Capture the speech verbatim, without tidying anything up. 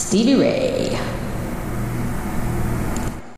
Stevie Ray.